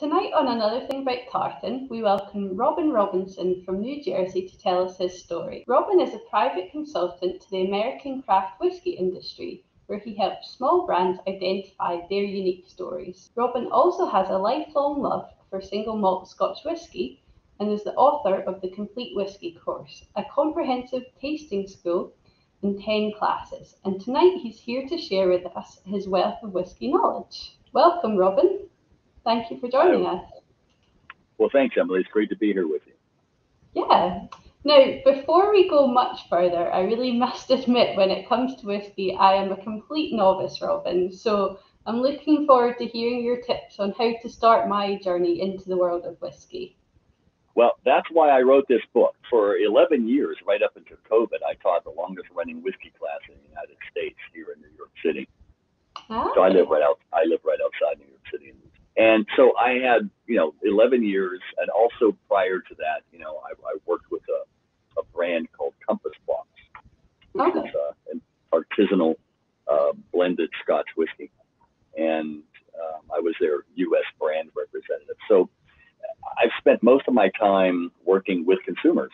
Tonight on Another Thing About Tartan, we welcome Robin Robinson from New Jersey to tell us his story. Robin is a private consultant to the American craft whiskey industry, where he helps small brands identify their unique stories. Robin also has a lifelong love for single malt Scotch whiskey and is the author of the Complete Whiskey Course, a comprehensive tasting school in 10 classes. And tonight he's here to share with us his wealth of whiskey knowledge. Welcome, Robin. Thank you for joining us. Well, thanks, Emily. It's great to be here with you. Yeah. Now, before we go much further, I really must admit, when it comes to whiskey, I am a complete novice, Robin. So I'm looking forward to hearing your tips on how to start my journey into the world of whiskey. Well, that's why I wrote this book. For 11 years, right up until COVID, I taught the longest running whiskey class in the United States here in New York City. Ah. So I live right outside New York City. And so I had, 11 years, and also prior to that, I worked with a brand called Compass Box, which is an artisanal blended Scotch whiskey, and I was their U.S. brand representative. So I've spent most of my time working with consumers,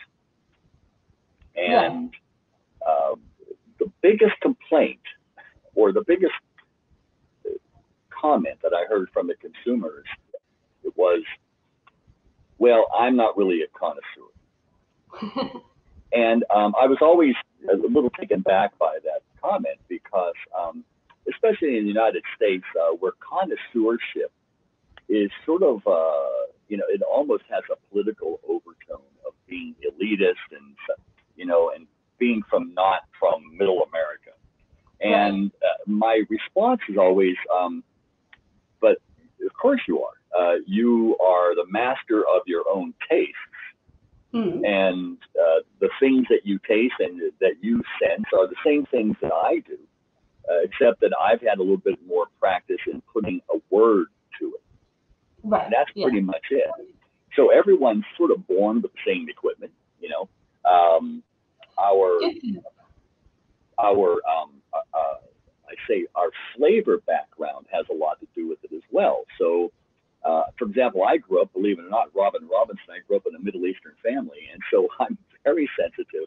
and the biggest complaint or the biggest comment that I heard from the consumers was, well, I'm not really a connoisseur. And I was always a little taken back by that comment because, especially in the United States, where connoisseurship is sort of, it almost has a political overtone of being elitist and, and being not from middle America. And my response is always, but of course you are. You are the master of your own tastes, and the things that you taste and that you sense are the same things that I do, except that I've had a little bit more practice in putting a word to it. Right. And that's pretty much it. So everyone's sort of born with the same equipment, our flavor background has a lot to do with it as well. So, for example, I grew up, believe it or not, Robin Robinson, I grew up in a Middle Eastern family. And so I'm very sensitive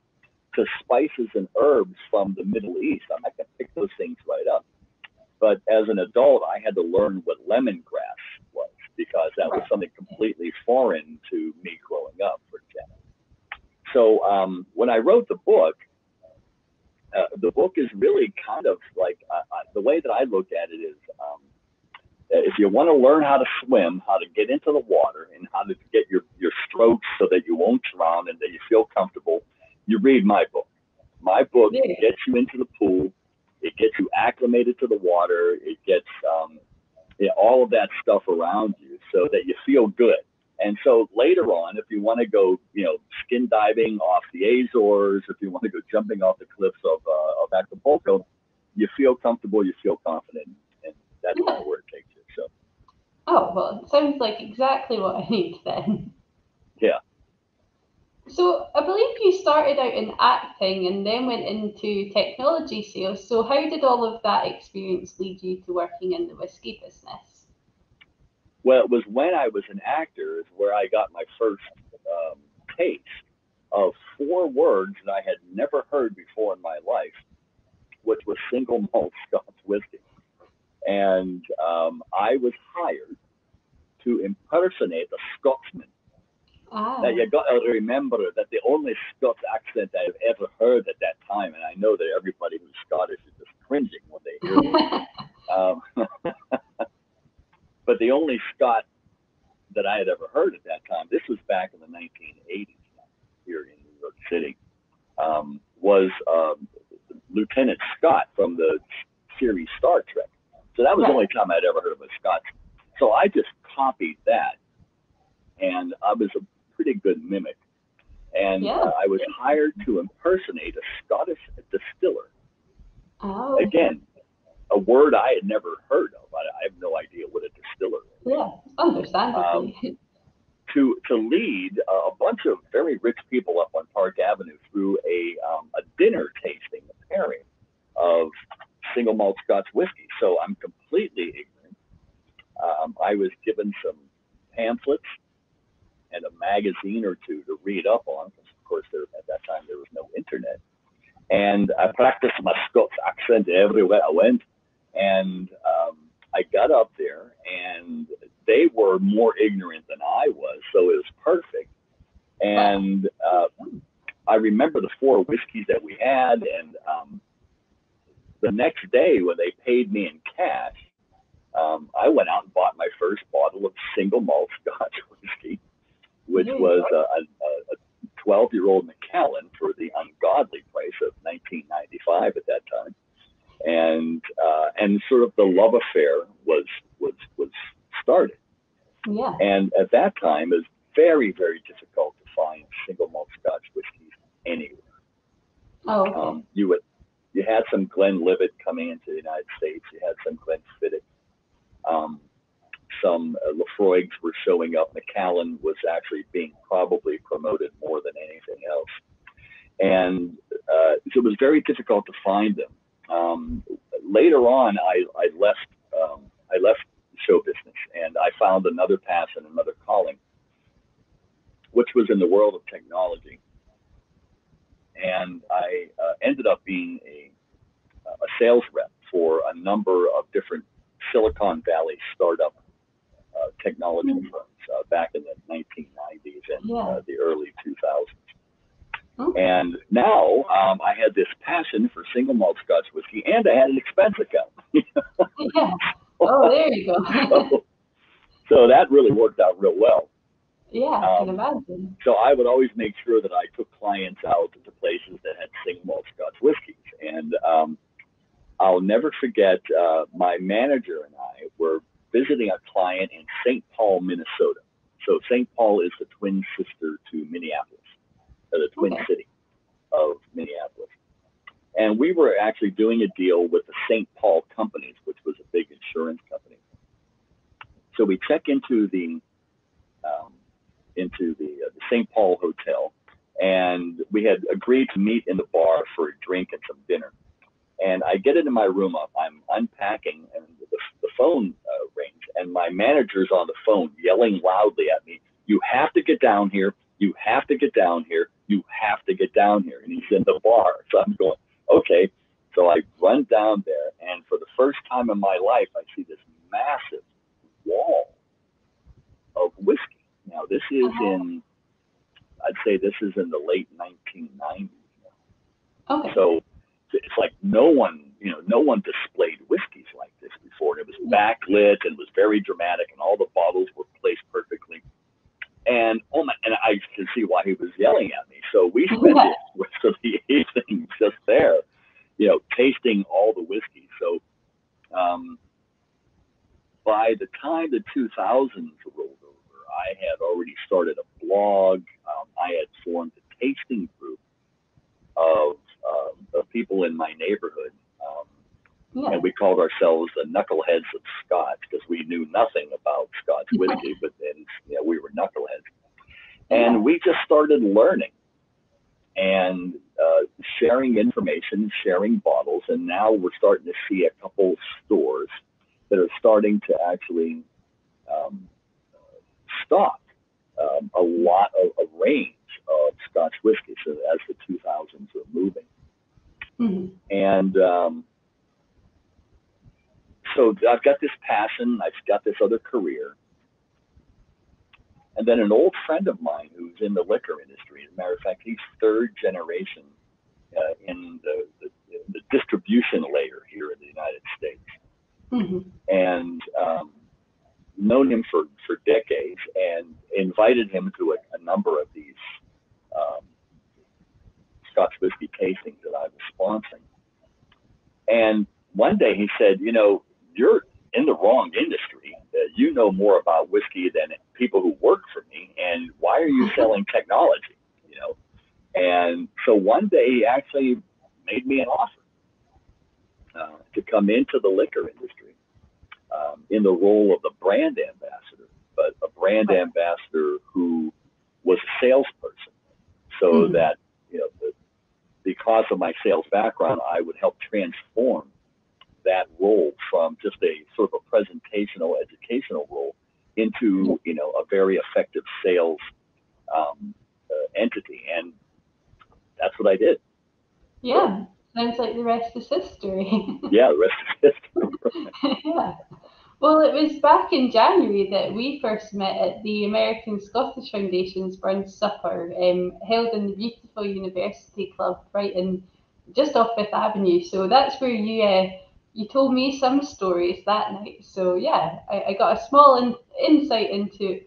to spices and herbs from the Middle East. I'm not going to pick those things right up. But as an adult, I had to learn what lemongrass was because that was something completely foreign to me growing up, for example. So when I wrote the book is really kind of like the way that I look at it is if you want to learn how to swim, how to get into the water and how to get your strokes so that you won't drown and that you feel comfortable, you read my book. My book gets you into the pool. It gets you acclimated to the water. It gets all of that stuff around you so that you feel good. And so later on, if you want to go, skin diving off the Azores, if you want to go jumping off the cliffs of Acapulco, you feel comfortable, you feel confident, and that's kind of where it takes you. So. Oh, well, it sounds like exactly what I need then. Yeah. So I believe you started out in acting and then went into technology sales. So how did all of that experience lead you to working in the whiskey business? Well, it was when I was an actor is where I got my first taste of four words that I had never heard before in my life, which was single malt Scotch whiskey. And I was hired to impersonate a Scotsman. Wow. Now, you got to remember that the only Scots accent I've ever heard at that time, and I know that everybody who's Scottish is just cringing when they hear it. But the only Scot that I had ever heard at that time, this was back in the 1980s here in New York City, was Lieutenant Scott from the series Star Trek. So that was the only time I'd ever heard of a Scotsman. So I just copied that, and I was a pretty good mimic. And I was hired to impersonate a Scottish distiller. Oh. Again, a word I had never heard of. I have no idea what a distiller is. Yeah, understandably. To lead a bunch of very rich people up on Park Avenue through a dinner tasting, a pairing of single malt Scotch whiskey. So I'm completely ignorant. I was given some pamphlets and a magazine or two to read up on, because of course there, at that time there was no internet. And I practiced my Scots accent everywhere I went. And I got up there, and they were more ignorant than I was, so it was perfect. And I remember the 4 whiskeys that we had, and the next day when they paid me in cash, I went out and bought my first bottle of single malt Scotch whiskey, which was a 12-year-old Macallan for the ungodly price of $19.95 at that time. And sort of the love affair was started. Yeah. And at that time, it was very, very difficult to find single malt Scotch whiskies anywhere. Oh. Okay. You had some Glenlivet coming into the United States. You had some Glenfiddich. Some Laphroaigs were showing up. Macallan was actually being probably promoted more than anything else, and so it was very difficult to find them. Later on, I left show business, and I found another path and another calling, which was in the world of technology. And I ended up being a sales rep for a number of different Silicon Valley startup technology firms back in the 1990s and the early 2000s. And now I had this passion for single malt Scotch whiskey, and I had an expense account. Yeah. Oh, there you go. so that really worked out real well. Yeah, I can imagine. So I would always make sure that I took clients out to places that had single malt Scotch whiskeys. And I'll never forget my manager and I were visiting a client in St. Paul, Minnesota. So St. Paul is the twin sister to Minneapolis. The twin city of Minneapolis. And we were actually doing a deal with the St. Paul companies, which was a big insurance company. So we check into the St. Paul hotel, and we had agreed to meet in the bar for a drink and some dinner. And I get into my room, I'm unpacking, and the phone rings, and my manager's on the phone yelling loudly at me, "You have to get down here. You have to get down here. You have to get down here." And he's in the bar. So I'm going, okay. So I run down there. And for the first time in my life, I see this massive wall of whiskey. Now, this is in the late 1990s. Okay. So it's like no one displayed whiskeys like this before. And it was backlit and was very dramatic, and all the bottles were placed perfectly. And and I can see why he was yelling at me. So we spent the rest of the evening just there, tasting all the whiskey. So by the time the 2000s rolled over, I had already started a blog. I had formed a tasting group of people in my neighborhood. And we called ourselves the Knuckleheads of Scotch, because we knew nothing about Scotch whiskey, but then we were knuckleheads. And we just started learning and sharing information, sharing bottles, and now we're starting to see a couple stores that are starting to actually stock a lot of a range of Scotch whiskey, so as the 2000s are moving. And so I've got this passion, I've got this other career. And then an old friend of mine who's in the liquor industry, as a matter of fact, he's third generation in the distribution layer here in the United States. And known him for decades, and invited him to a number of these Scotch whiskey tastings that I was sponsoring. And one day he said, "You're in the wrong industry. You know more about whiskey than people who work for me. And why are you selling technology?" And so one day he actually made me an offer to come into the liquor industry in the role of the brand ambassador, but a brand ambassador who was a salesperson, so that, because of my sales background, I would help transform that role from just a sort of a presentational, educational role into, you know, a very effective sales entity. And that's what I did. Yeah. Sounds like the rest is history. Yeah, the rest is history. Yeah. Well, it was back in January that we first met at the American Scottish Foundation's Burns Supper, held in the beautiful University Club right in just off Fifth Avenue. So that's where you told me some stories that night. So yeah, I got a small insight into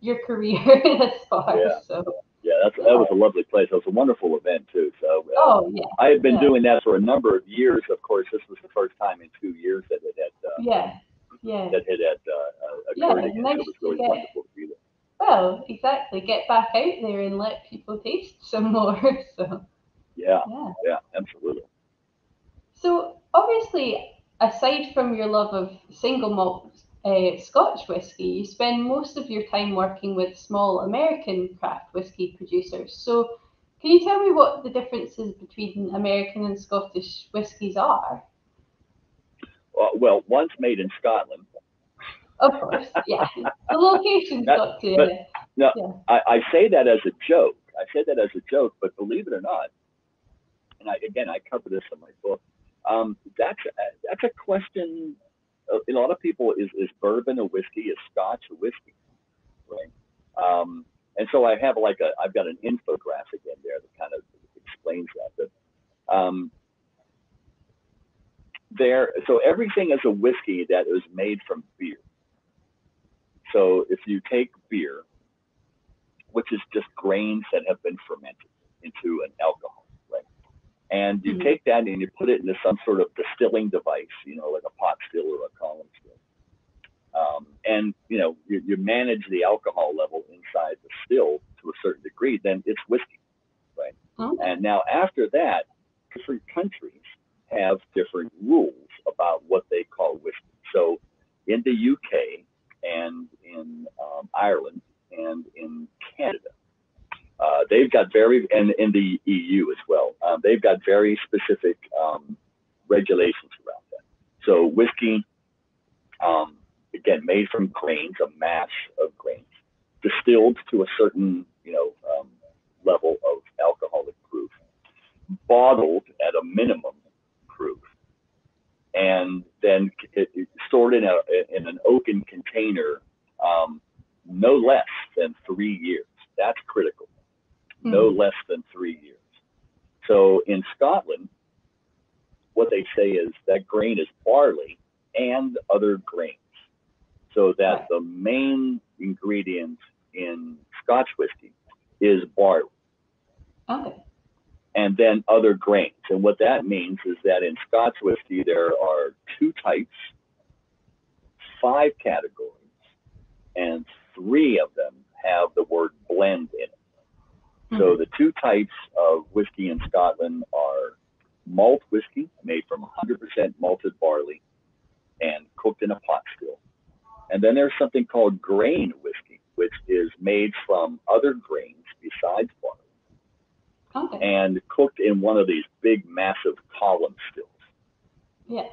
your career this far. Yeah. So. Yeah, that was a lovely place. It was a wonderful event too. So I had been doing that for a number of years. Of course, this was the first time in 2 years that it had. Occurred again. Nice. It was really wonderful to be there. Well, exactly. Get back out there and let people taste some more. So. Yeah, absolutely. So obviously, aside from your love of single malt Scotch whiskey, you spend most of your time working with small American craft whiskey producers. So can you tell me what the differences between American and Scottish whiskies are? Well, one's made in Scotland. Of course, yeah. The location's got to. No, yeah. I say that as a joke. But believe it or not, and I cover this in my book. That's a question. A lot of people is bourbon a whiskey? Is Scotch a whiskey? Right. And so I have I've got an infographic in there that kind of explains that. But, so everything is a whiskey that is made from beer. So if you take beer, which is just grains that have been fermented into an alcohol, right? And you take that and you put it into some sort of distilling device, you know, like a pot still or a column still. And, you know, you manage the alcohol level inside the still to a certain degree, then it's whiskey, right? Oh. And now after that, different countries have different rules about what they call whiskey. So in the UK and in Ireland and in Canada, they've got and in the EU as well, they've got very specific regulations around that. So whiskey, again, made from grains, a mash of grains, distilled to a certain, you know, level of alcoholic proof, bottled at a minimum proof, and then it's stored in an oaken container no less than 3 years. That's critical. No less than 3 years. So in Scotland, what they say is that grain is barley and other grains. So that the main ingredient in Scotch whiskey is barley. Okay. And then other grains. And what that means is that in Scotch whiskey, there are 2 types, 5 categories, and 3 of them have the word blend in it. Mm-hmm. So the 2 types of whiskey in Scotland are malt whiskey, made from 100% malted barley and cooked in a pot still. And then there's something called grain whiskey, which is made from other grains besides barley. Okay. And cooked in one of these big, massive column stills. Yeah.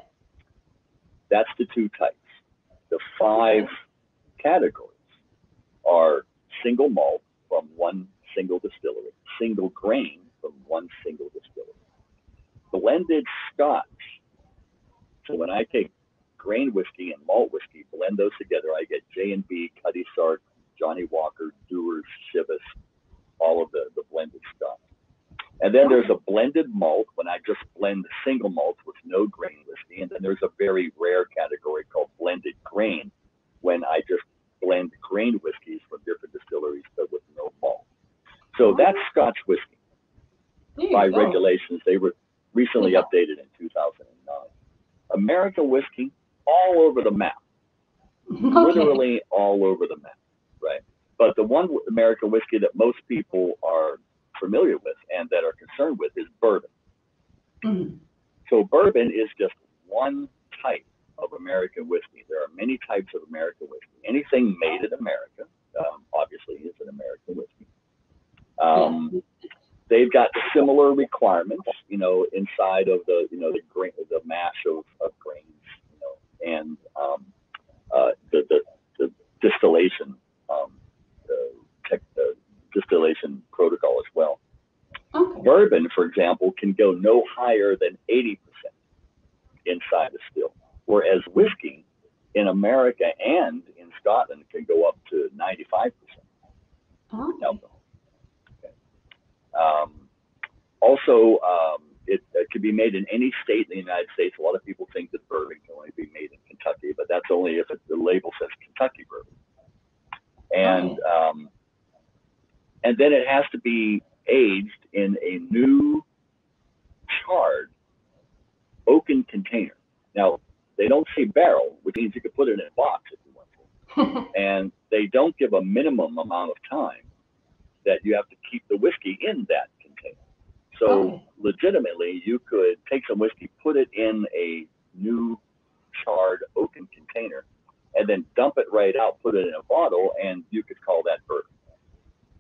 That's the 2 types. The 5 categories are single malt from one single distillery, single grain from one single distillery, blended Scotch. So when I take grain whiskey and malt whiskey, blend those together, I get J and B, Cutty Sark, Johnny Walker, Dewar's, Chivas, all of the blended Scotch. And then there's a blended malt when I just blend single malts with no grain whiskey. And then there's a very rare category called blended grain when I just blend grain whiskeys from different distilleries but with no malt. So that's Scotch whiskey. By regulations, they were recently updated in 2009. American whiskey, all over the map. Literally all over the map, right? But the one American whiskey that most people are familiar with and that are concerned with is bourbon. Mm-hmm. So bourbon is just one type of American whiskey. There are many types of American whiskey. Anything made in America, obviously, is an American whiskey. They've got similar requirements, you know, inside of the, you know, the grain, the mash of grains, you know, and the distillation bourbon, for example, can go no higher than 80% inside the still, whereas whiskey in America and in Scotland can go up to 95% alcohol. Okay. It could be made in any state in the United States. A lot of people think that bourbon can only be made in Kentucky, but that's only if the label says Kentucky bourbon. And then it has to be aged in a new charred oaken container. Now, they don't say barrel, which means you could put it in a box if you want to. And they don't give a minimum amount of time that you have to keep the whiskey in that container. So legitimately, you could take some whiskey, put it in a new charred oaken container, and then dump it right out, put it in a bottle, and you could call that bourbon.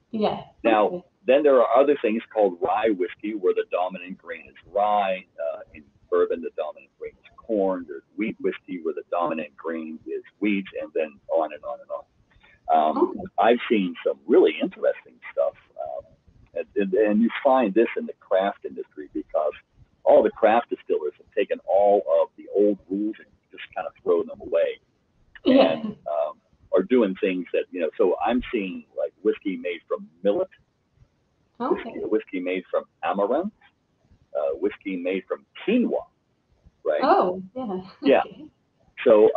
Yeah. Now, then there are other things called rye whiskey, where the dominant grain is rye. In bourbon, the dominant grain is corn. There's wheat whiskey, where the dominant grain is wheat, and then on and on and on. I've seen some really interesting stuff, and you find this in the craft industry, because all the craft distillers have taken all of the old rules and just kind of thrown them away. Yeah. And are doing things that, you know, so I'm seeing like whiskey made from millet, whiskey made from amaranth, whiskey made from quinoa, right? Oh, yeah. Yeah. Okay. So,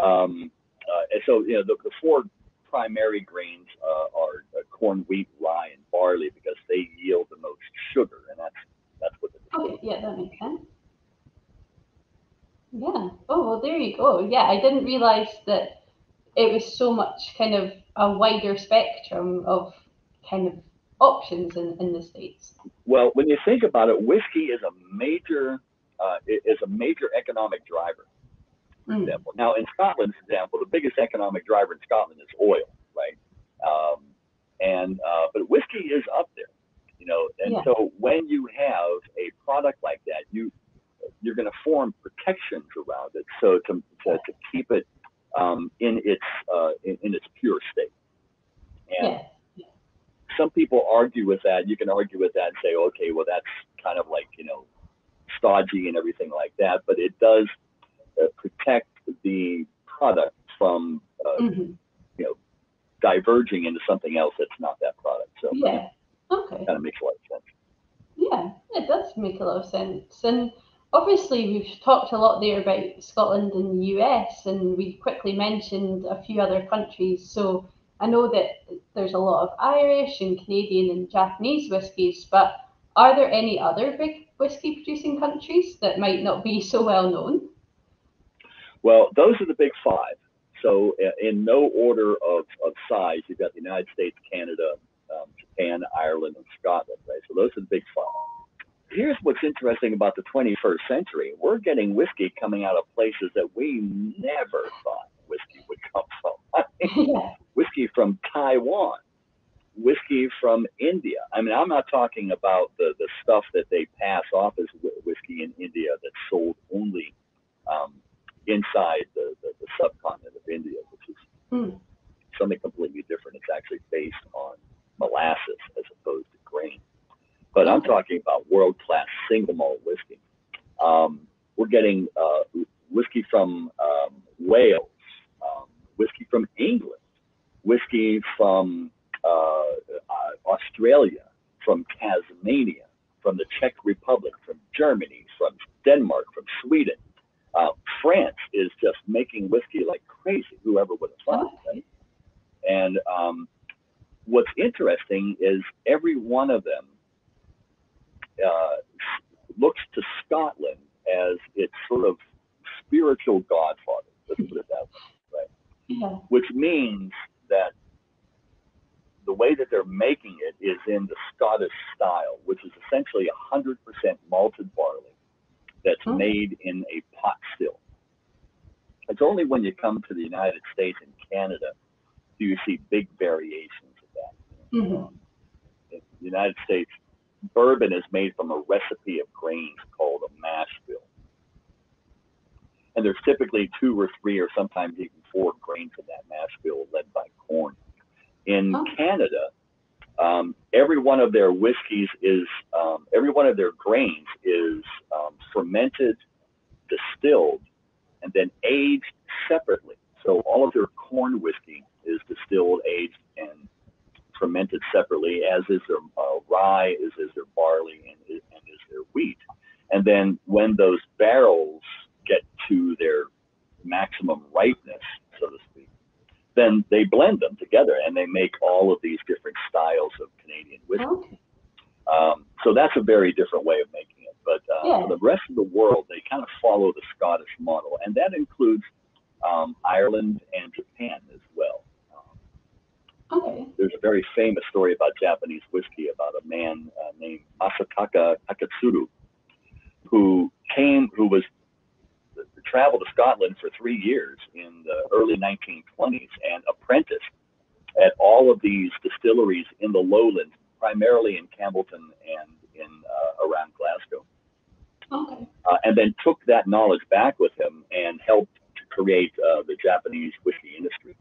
you know, the four primary grains are corn, wheat, rye, and barley, because they yield the most sugar, and that's what they're doing. Okay, yeah, that makes sense. Yeah. Oh, well, there you go. Yeah, I didn't realize that it was so much kind of a wider spectrum of kind of options in the States. Well, when you think about it, whiskey is a major economic driver. For example, now in Scotland, for example, the biggest economic driver in Scotland is oil, right? But whiskey is up there, you know. And so when you have a product like that, you're going to form protections around it, so to keep it in its pure state. And some people argue with that. You can argue with that and say, okay, well, that's kind of like, you know, stodgy and everything like that. But it does protect the product from, you know, diverging into something else that's not that product. So it kind of makes a lot of sense. Yeah, it does make a lot of sense. And obviously, we've talked a lot there about Scotland and the US, and we quickly mentioned a few other countries. So I know that there's a lot of Irish and Canadian and Japanese whiskies, but are there any other big whiskey producing countries that might not be so well known? Well, those are the big five. So in no order of size, you've got the United States, Canada, Japan, Ireland, and Scotland, right? So those are the big five. Here's what's interesting about the 21st century. We're getting whiskey coming out of places that we never thought whiskey would come from. I mean, whiskey from Taiwan, whiskey from India. I mean, I'm not talking about the stuff that they pass off as whiskey in India that's sold only inside the subcontinent of India, which is something completely different. It's actually based on molasses as opposed to grain. But I'm talking about world-class single malt whiskey. We're getting whiskey from Wales, whiskey from England, whiskey from Australia, from Tasmania, from the Czech Republic, from Germany, from Denmark, from Sweden. France is just making whiskey like crazy, whoever would have thought, right? And what's interesting is every one of them looks to Scotland as its sort of spiritual godfather, let's put it that way, right? Yeah. Which means that the way that they're making it is in the Scottish style, which is essentially 100% malted barley that's made in a pot still. It's only when you come to the United States and Canada do you see big variations of that. In the United States, bourbon is made from a recipe of grains called a mash bill, and there's typically 2 or 3 or sometimes even 4 grains in that mash bill, led by corn. In Canada, Every one of their whiskeys is, every one of their grains is fermented, distilled, and then aged separately. So all of their corn whiskey is distilled, aged, and fermented separately, as is their rye, as is their barley, and is their wheat. And then when those barrels get to their maximum ripeness, so to speak, then they blend them together and they make all of these different styles of Canadian whiskey. Okay. So that's a very different way of making it. But for the rest of the world, they kind of follow the Scottish model, and that includes Ireland and Japan as well. There's a very famous story about Japanese whiskey about a man named Asataka Takatsuru, who was traveled to Scotland for 3 years in the early 1920s and apprenticed at all of these distilleries in the lowlands, primarily in Campbeltown and in around Glasgow. Okay. And then took that knowledge back with him and helped to create the Japanese whiskey industry.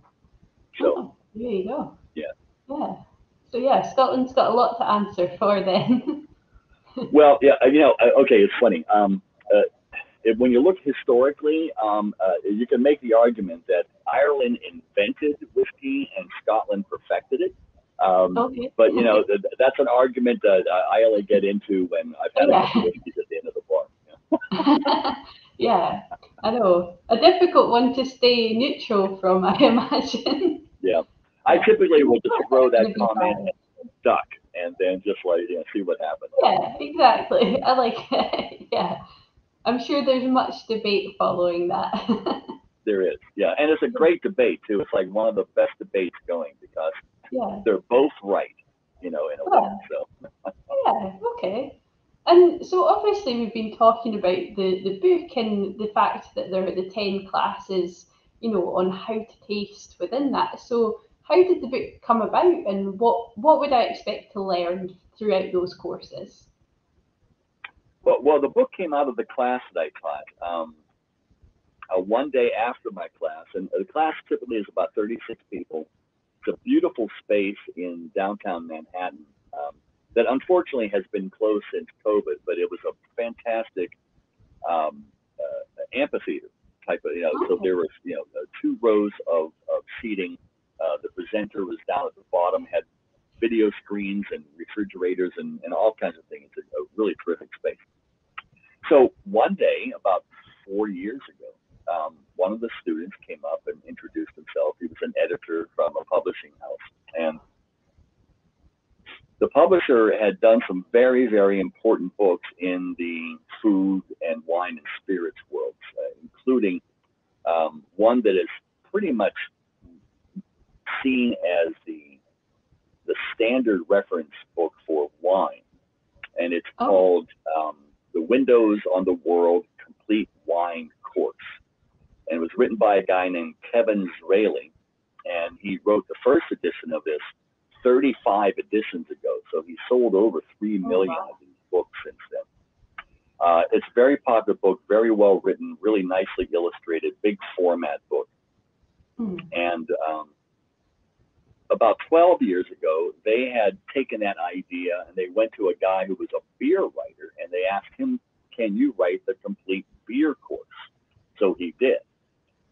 So there you go. Yeah. So Scotland's got a lot to answer for then. Well, it's funny. When you look historically, you can make the argument that Ireland invented whiskey and Scotland perfected it. But, you know, that's an argument that I only get into when I've had a few whiskeys at the end of the bar. Yeah, I know. A difficult one to stay neutral from, I imagine. Yeah. I typically will just throw that comment and duck and then just see what happens. Yeah, exactly. I like it. Yeah. I'm sure there's much debate following that. There is, yeah. And it's a great debate, too. It's like one of the best debates going because they're both right, in a way. So. And so obviously we've been talking about the book and the fact that there are the 10 classes, on how to taste within that. So how did the book come about and what would I expect to learn throughout those courses? Well, the book came out of the class that I taught one day after my class. And the class typically is about 36 people. It's a beautiful space in downtown Manhattan that unfortunately has been closed since COVID, but it was a fantastic amphitheater type of, so there was, two rows of seating. The presenter was down at the bottom, had video screens and refrigerators and all kinds of things. It's a really terrific space. So one day, about 4 years ago, one of the students came up and introduced himself. He was an editor from a publishing house. And the publisher had done some very, very important books in the food and wine and spirits worlds, including one that is pretty much seen as the standard reference book for wine. And it's called The Windows on the World Complete Wine Course. And it was written by a guy named Kevin Zraley. And he wrote the first edition of this 35 editions ago. So he sold over 3 million of these books since then. It's a very popular book, very well written, really nicely illustrated, big format book. And about 12 years ago, they had taken that idea and they went to a guy who was a beer writer and they asked him, can you write the complete beer course? So he did.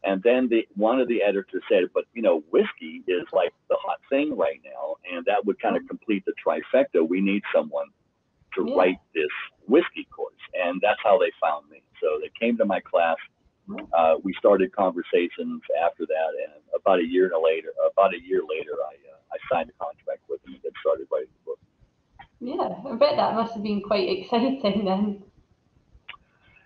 And then one of the editors said, but whiskey is like the hot thing right now. And that would kind of complete the trifecta. We need someone to write this whiskey course. And that's how they found me. So they came to my class. We started conversations after that, and about a year later, I signed a contract with them and started writing the book. Yeah, I bet that must have been quite exciting then.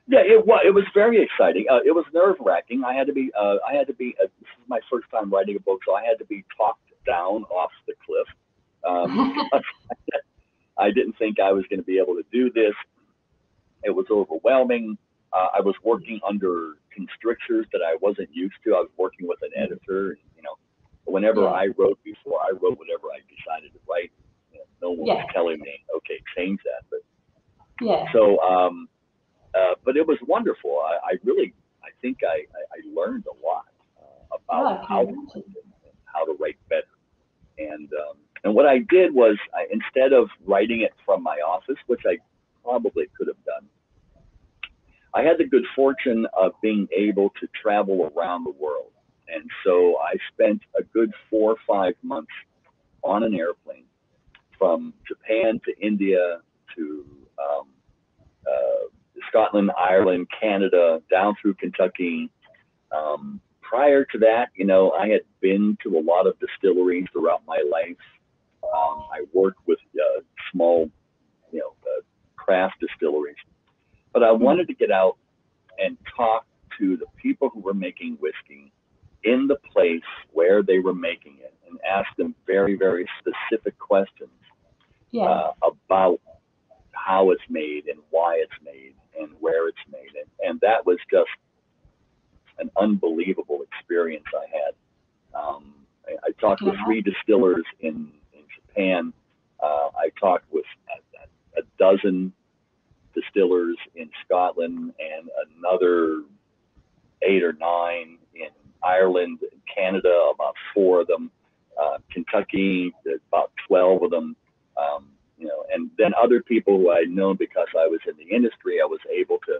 Yeah, it was very exciting. It was nerve-wracking. This is my first time writing a book, so I had to be talked down off the cliff. I didn't think I was going to be able to do this. It was overwhelming. I was working under constrictures that I wasn't used to. I was working with an editor, whenever I wrote before, I wrote whatever I decided to write. No one was telling me, okay, change that. But so, but it was wonderful. I think I learned a lot about how to write better. And And what I did was, instead of writing it from my office, which I probably could have done, I had the good fortune of being able to travel around the world. And so I spent a good 4 or 5 months on an airplane from Japan to India to Scotland, Ireland, Canada, down through Kentucky. Prior to that, you know, I had been to a lot of distilleries throughout my life. I worked with small, you know, craft distilleries. But I wanted to get out and talk to the people who were making whiskey in the place where they were making it and ask them very, very specific questions about how it's made and why it's made and where it's made. And that was just an unbelievable experience I had. I talked with 3 distillers in Japan. I talked with a dozen distillers in Scotland and another 8 or 9 in Ireland, Canada, about 4 of them, Kentucky, about 12 of them, you know, and then other people who I'd known because I was in the industry. I was able to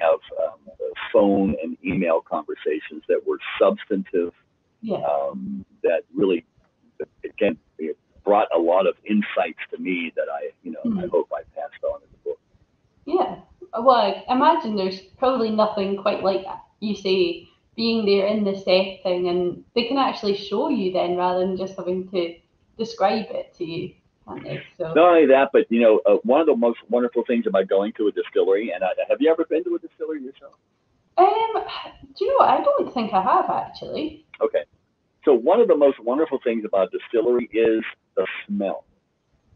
have phone and email conversations that were substantive, that really, again, it brought a lot of insights to me that I, you know, I hope I passed on in the book. Yeah, well, I imagine there's probably nothing quite like that. You say being there in the setting, and they can actually show you then rather than just having to describe it to you. So. Not only that, but you know, one of the most wonderful things about going to a distillery, and have you ever been to a distillery yourself? Do you know what? I don't think I have actually. Okay. So one of the most wonderful things about a distillery is the smell.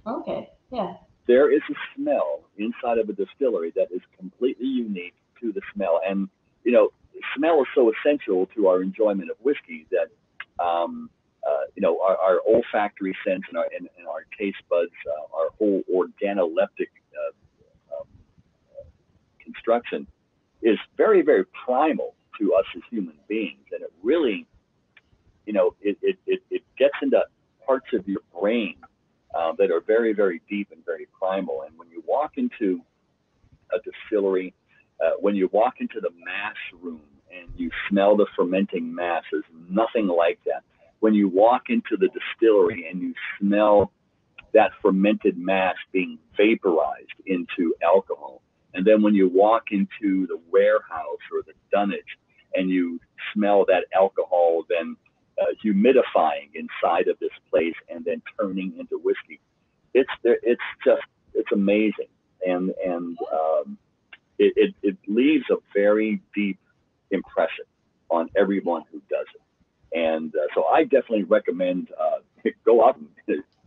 Okay. Yeah. There is a smell inside of a distillery that is completely unique to the smell, and you know, smell is so essential to our enjoyment of whiskey that. You know, our olfactory sense and our taste buds, our whole organoleptic construction is very, very primal to us as human beings. And it really, you know, it gets into parts of your brain that are very, very deep and very primal. And when you walk into a distillery, when you walk into the mash room and you smell the fermenting mash, there's nothing like that. When you walk into the distillery and you smell that fermented mash being vaporized into alcohol, and then when you walk into the warehouse or the dunnage and you smell that alcohol then humidifying inside of this place and then turning into whiskey, it's amazing, and it leaves a very deep impression on everyone who does it. And so I definitely recommend go out and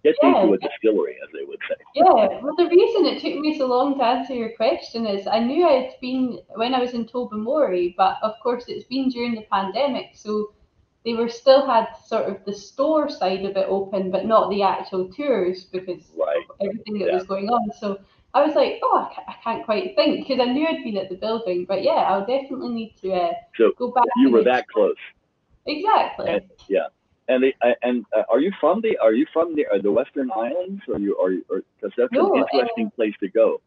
get into a distillery, as they would say. Yeah, well, the reason it took me so long to answer your question is I knew I'd been when I was in Tobermory, but of course it's been during the pandemic, so they were still had sort of the store side of it open, but not the actual tours because of everything that was going on. So I was like, oh, I can't quite think because I knew I'd been at the building, but yeah, I'll definitely need to go back. You were that close. Exactly. And are you from the Western Islands, or because that's an interesting place to go?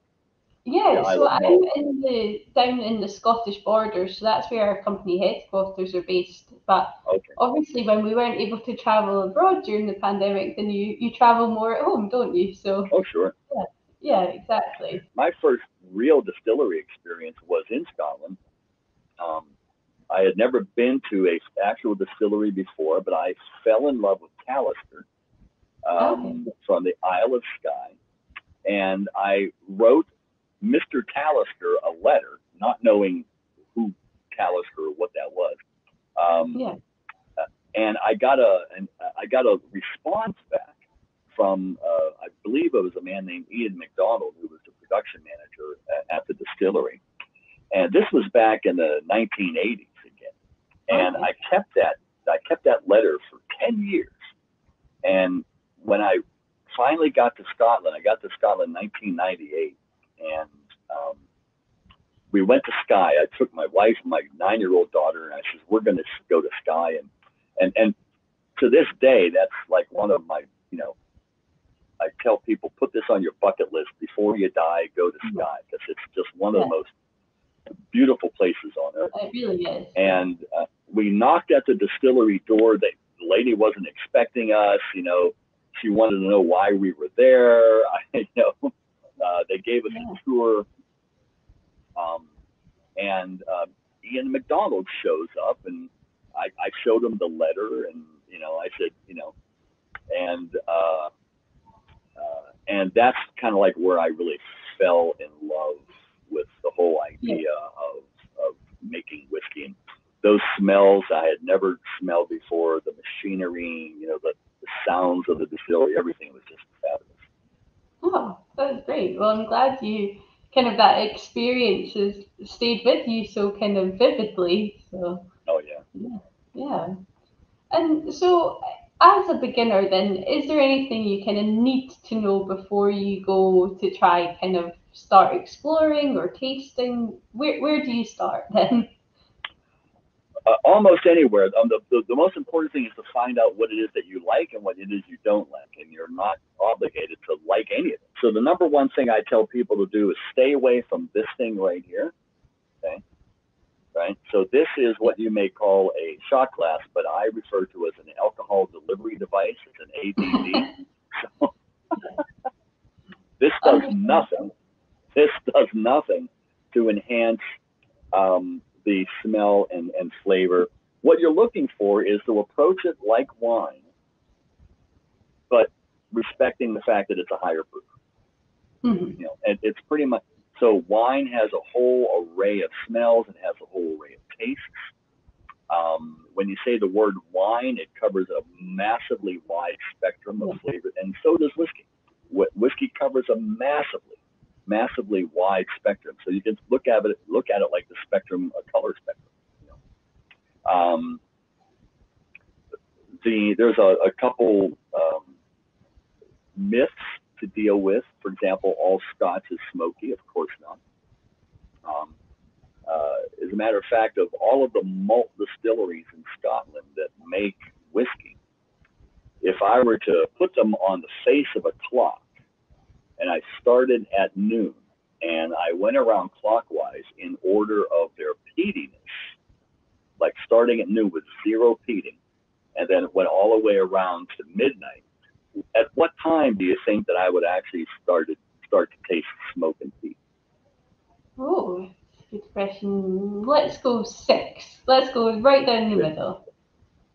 Yeah, so I'm down in the Scottish border, so that's where our company headquarters are based. But obviously, when we weren't able to travel abroad during the pandemic, then you travel more at home, don't you? So. Oh sure. Yeah, exactly. My first real distillery experience was in Scotland. I had never been to an actual distillery before, but I fell in love with Talisker from the Isle of Skye. And I wrote Mr. Talisker a letter, not knowing who Talisker or what that was. And I got a response back from, I believe it was a man named Ian McDonald, who was the production manager at the distillery. And this was back in the 1980s. And I kept that letter for 10 years. And when I finally got to Scotland, I got to Scotland in 1998. And we went to Skye. I took my wife and my 9-year-old daughter, and I said, we're going to go to Skye. And to this day, that's like one of my you know, I tell people, put this on your bucket list. Before you die, go to Skye, because it's just one of the most beautiful places on earth. It really is. And we knocked at the distillery door. They, the lady wasn't expecting us. You know, she wanted to know why we were there. They gave us a tour. Ian McDonald shows up, and I showed him the letter, and, you know, I said, you know, and that's kind of like where I really fell in love with the whole idea of making whiskey. And those smells I had never smelled before, the machinery, you know, the sounds of the distillery, everything was just fabulous. Oh, that was great. Well, I'm glad you kind of that experience has stayed with you so kind of vividly. So. Oh, yeah. And so as a beginner then, is there anything you kind of need to know before you go to try kind of start exploring or tasting? Where do you start then? Almost anywhere. The most important thing is to find out what it is that you like and what it is you don't like, and you're not obligated to like any of it. So the number one thing I tell people to do is stay away from this thing right here. Okay, right? So this is what you may call a shot glass, but I refer to it as an alcohol delivery device. It's an ADD. So this does nothing. This does nothing to enhance the smell and flavor. What you're looking for is to approach it like wine, but respecting the fact that it's a higher proof. Mm-hmm. You know, and it's pretty much, so wine has a whole array of smells. It has a whole array of tastes. When you say the word wine, it covers a massively wide spectrum of flavor, and so does whiskey. Whiskey covers a massively wide spectrum. So you can look at it like the spectrum, a color spectrum. You know? There's a couple myths to deal with. For example, all Scotch is smoky. Of course not. As a matter of fact, of all of the malt distilleries in Scotland that make whiskey, if I were to put them on the face of a clock, and I started at noon, and I went around clockwise in order of their peatiness, like starting at noon with zero peating, and then went all the way around to midnight. At what time do you think that I would actually start to taste smoke and peat? Oh, good question. Let's go 6. Let's go right down the middle.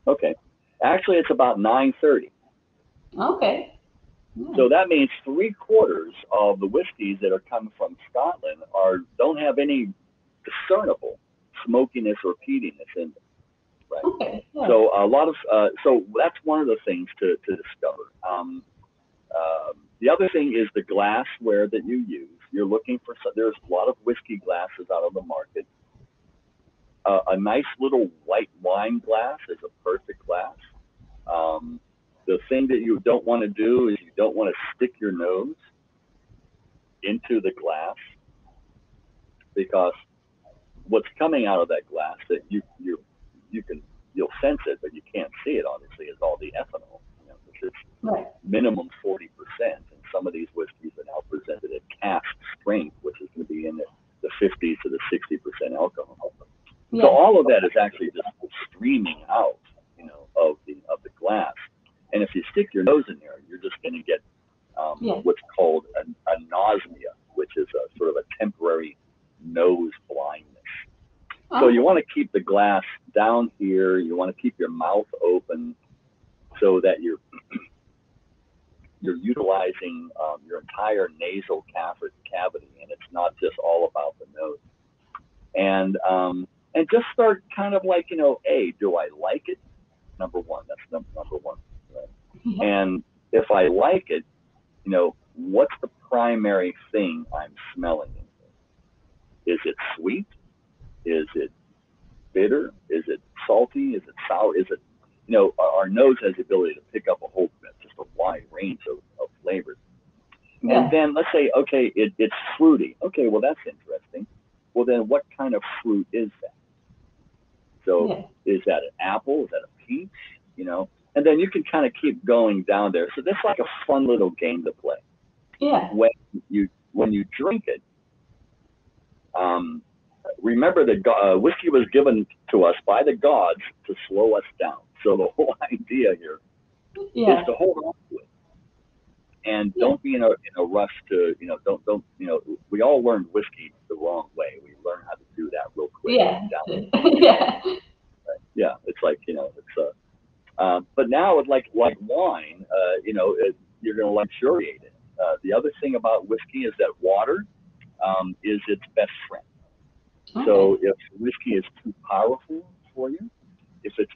Okay. Actually, it's about 9:30. Okay. So that means 3/4 of the whiskeys that are coming from Scotland don't have any discernible smokiness or peatiness in them, right? Okay. Yeah. So so that's one of the things to discover. The other thing is the glassware that you use. You're looking for there's a lot of whiskey glasses out on the market. A nice little white wine glass is a perfect glass. The thing that you don't want to do is you don't want to stick your nose into the glass, because what's coming out of that glass that you'll sense it, but you can't see it, obviously, is all the ethanol, you know, which is minimum 40%. And some of these whiskeys are now presented at cask strength, which is going to be in the 50s to the 60% alcohol. Yeah. So all of that is actually just streaming out, you know, of the glass. And if you stick your nose in there, you're just going to get what's called a nausea, which is a sort of a temporary nose blindness. Oh. So you want to keep the glass down here. You want to keep your mouth open so that you're utilizing your entire nasal cavity, and it's not just all about the nose. And just start kind of like, you know, do I like it? Number one. That's number one. And if I like it, you know, what's the primary thing I'm smelling? Is it sweet? Is it bitter? Is it salty? Is it sour? Is it, you know, our nose has the ability to pick up just a wide range of flavors. Yeah. And then let's say, okay, it's fruity. Okay, well, that's interesting. Well, then what kind of fruit is that? So is that an apple? Is that a peach? You know, And then you can kind of keep going down there. So that's like a fun little game to play. Yeah. When you drink it, remember that whiskey was given to us by the gods to slow us down. So the whole idea here is to hold on to it, and don't be in a rush to we all learned whiskey the wrong way. We learn how to do that real quick. It's like it's but now with like wine, you're going to luxuriate it. The other thing about whiskey is that water is its best friend. Okay. So if whiskey is too powerful for you,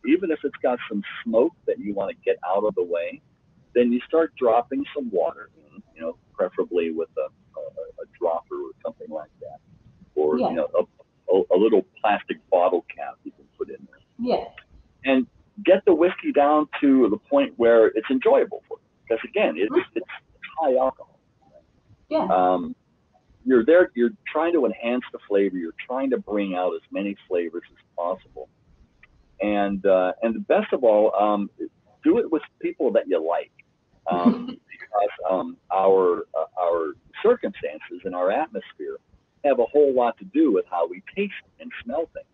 even if it's got some smoke that you want to get out of the way, then you start dropping some water in, preferably with a dropper or something like that, or a little plastic bottle cap you can put in there. Yeah, and get the whiskey down to the point where it's enjoyable for you, because again, it's high alcohol. Right? Yeah. You're there. You're trying to enhance the flavor. You're trying to bring out as many flavors as possible. And best of all, do it with people that you like, because our circumstances and our atmosphere have a whole lot to do with how we taste and smell things.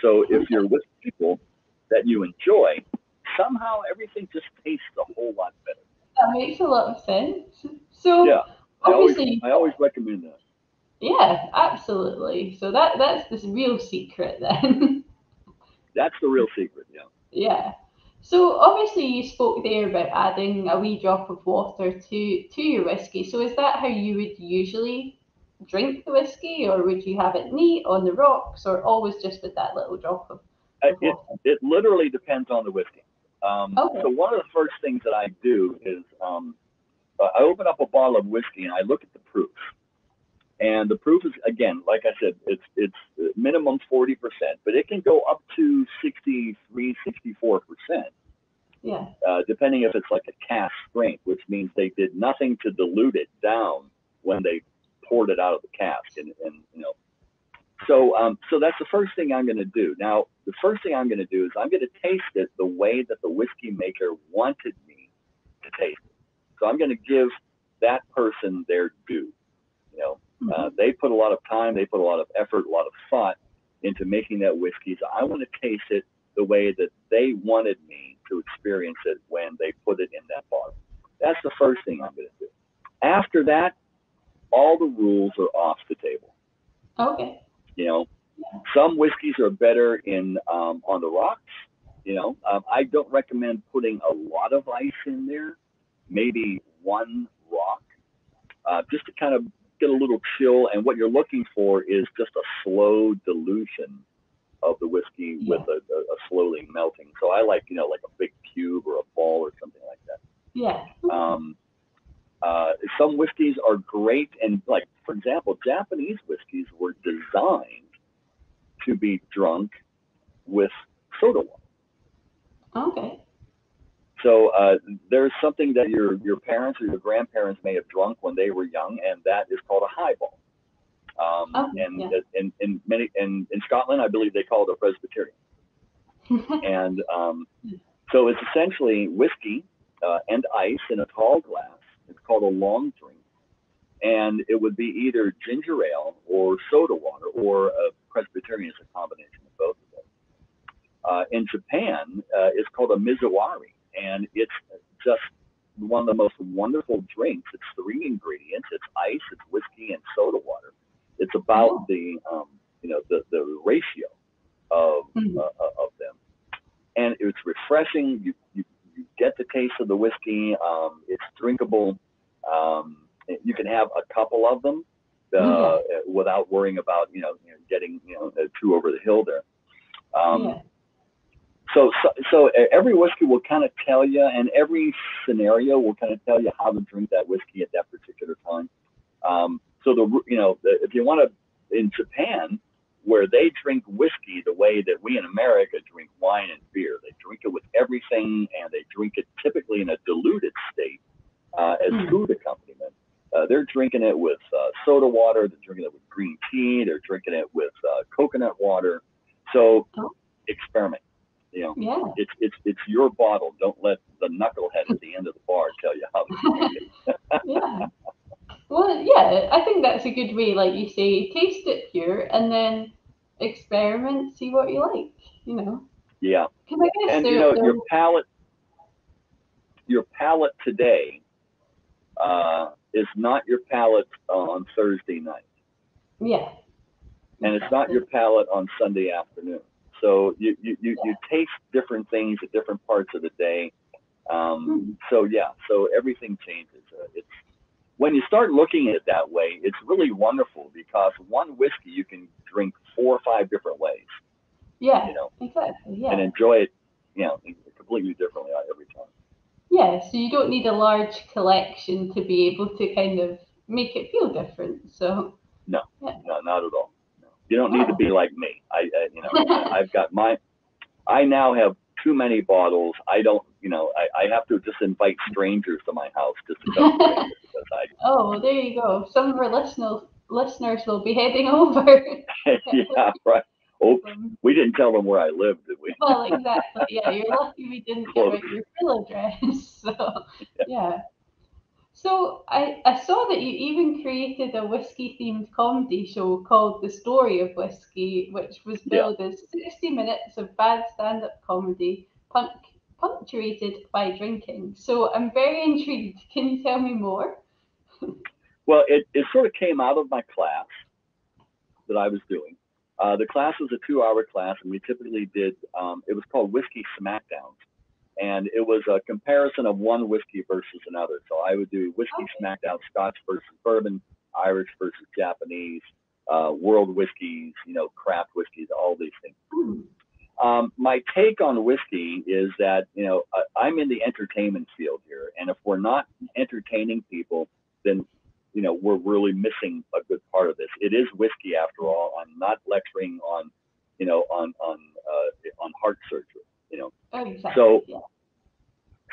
So if you're with people that you enjoy, somehow everything just tastes a whole lot better. That makes a lot of sense. So yeah, I always recommend that. Yeah, absolutely. So that's this real secret then. That's the real secret, yeah. Yeah. So obviously you spoke there about adding a wee drop of water to your whiskey. So is that how you would usually drink the whiskey, or would you have it neat on the rocks, or always just with that little drop of water? It literally depends on the whiskey. So one of the first things that I do is I open up a bottle of whiskey and I look at the proof. And the proof is, again, like I said, it's minimum 40%, but it can go up to 63, 64%. Yeah. Depending if it's like a cask strength, which means they did nothing to dilute it down when they poured it out of the cask. And So that's the first thing I'm going to do. Now, the first thing I'm going to do is I'm going to taste it the way that the whiskey maker wanted me to taste it. So I'm going to give that person their due. They put a lot of time, they put a lot of effort, a lot of thought into making that whiskey. So I want to taste it the way that they wanted me to experience it when they put it in that bottle. That's the first thing I'm going to do. After that, all the rules are off the table. Okay. Some whiskeys are better in on the rocks. I don't recommend putting a lot of ice in there. Maybe one rock, just to kind of get a little chill, and what you're looking for is just a slow dilution of the whiskey with a slowly melting. So I like, like a big cube or a ball or something like that. Yeah. Some whiskeys are great, and like, for example, Japanese whiskeys were designed to be drunk with soda water. Okay. So there's something that your parents or your grandparents may have drunk when they were young, and that is called a highball. In Scotland, I believe they call it a Presbyterian. And so it's essentially whiskey and ice in a tall glass. It's called a long drink, and it would be either ginger ale or soda water, or a Presbyterian is a combination of both of them. In Japan, it's called a mizuwari. And it's just one of the most wonderful drinks. It's 3 ingredients: it's ice, it's whiskey, and soda water. It's about the ratio of them, and it's refreshing. You get the taste of the whiskey. It's drinkable. You can have a couple of them without worrying about getting too over the hill there. So every whiskey will kind of tell you, and every scenario will kind of tell you how to drink that whiskey at that particular time. If you want to, in Japan, where they drink whiskey the way that we in America drink wine and beer, they drink it with everything, and they drink it typically in a diluted state as food accompaniment. They're drinking it with soda water, they're drinking it with green tea, they're drinking it with coconut water. So experiment. It's your bottle. Don't let the knucklehead at the end of the bar tell you how to drink it. Yeah. Well, yeah, I think that's a good way. Like you say, taste it pure and then experiment, see what you like, you know. Yeah. And you know, your palate today is not your palate on Thursday night. Yeah. And it's not your palate on Sunday afternoon. So you taste different things at different parts of the day. So everything changes. It's when you start looking at it that way, it's really wonderful because one whiskey you can drink 4 or 5 different ways. Yeah, you know, exactly. Yeah, and enjoy it, you know, completely differently every time. Yeah, so you don't need a large collection to be able to kind of make it feel different. So no, not at all. No. You don't need to be like me. I've got my. I now have too many bottles. I don't, you know, I have to just invite strangers to my house just to come. Oh, well, there you go. Some of our listeners will be heading over. Yeah, right. Oh, we didn't tell them where I lived, did we? Well, exactly. Yeah, you're lucky we didn't give out your full address. So, yeah. So I saw that you even created a whiskey-themed comedy show called The Story of Whiskey, which was billed as 60 minutes of bad stand-up comedy punctuated by drinking. So I'm very intrigued. Can you tell me more? Well, it sort of came out of my class that I was doing. The class was a 2-hour class, and we typically did, it was called Whiskey Smackdowns. And it was a comparison of one whiskey versus another. So I would do Whiskey Smackdown, Scotch versus Bourbon, Irish versus Japanese, world whiskeys, you know, craft whiskeys, all these things. My take on whiskey is that, you know, I'm in the entertainment field here. And if we're not entertaining people, then, you know, we're really missing a good part of this. It is whiskey after all. I'm not lecturing on, you know, on heart surgery. You know,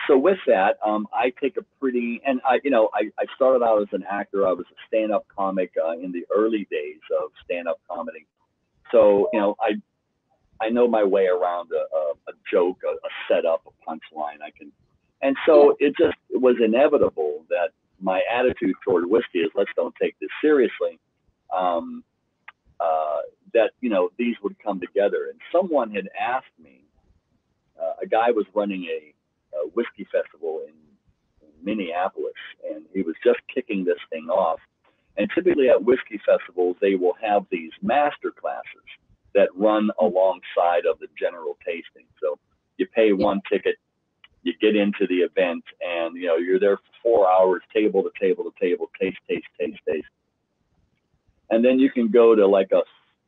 so with that, I take a pretty, and I started out as an actor. I was a stand-up comic in the early days of stand-up comedy. So, you know, I know my way around a joke, a setup, a punchline. I can, and so it was inevitable that my attitude toward whiskey is let's don't take this seriously. That, you know, these would come together, and someone had asked me. A guy was running a whiskey festival in Minneapolis, and he was just kicking this thing off. And typically at whiskey festivals, they will have these master classes that run alongside of the general tasting. So you pay one ticket, you get into the event, and you know you're there for 4 hours, table to table to table, taste, and then you can go to like a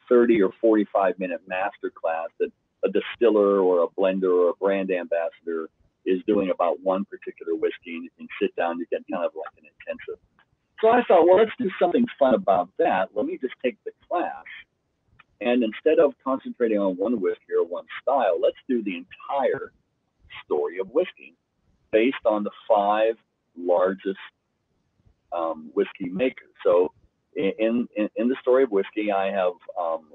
30 or 45 minute master class that a distiller or a blender or a brand ambassador is doing about one particular whiskey, and you can sit down, you get kind of like an intensive. So I thought, well, let's do something fun about that. Let me just take the class. And instead of concentrating on one whiskey or one style, let's do the entire story of whiskey based on the 5 largest whiskey makers. So in the story of whiskey, I have